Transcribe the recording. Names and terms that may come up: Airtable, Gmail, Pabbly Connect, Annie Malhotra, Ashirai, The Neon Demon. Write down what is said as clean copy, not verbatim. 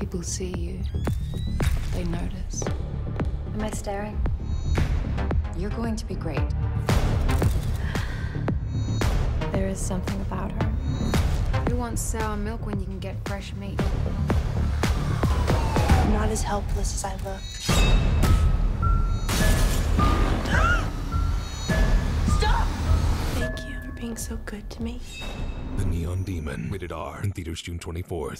People see you. They notice. Am I staring? You're going to be great. There is something about her. Who wants sour milk when you can get fresh meat? I'm not as helpless as I look. Stop! Thank you for being so good to me. The Neon Demon. Rated R. In theaters June 24th.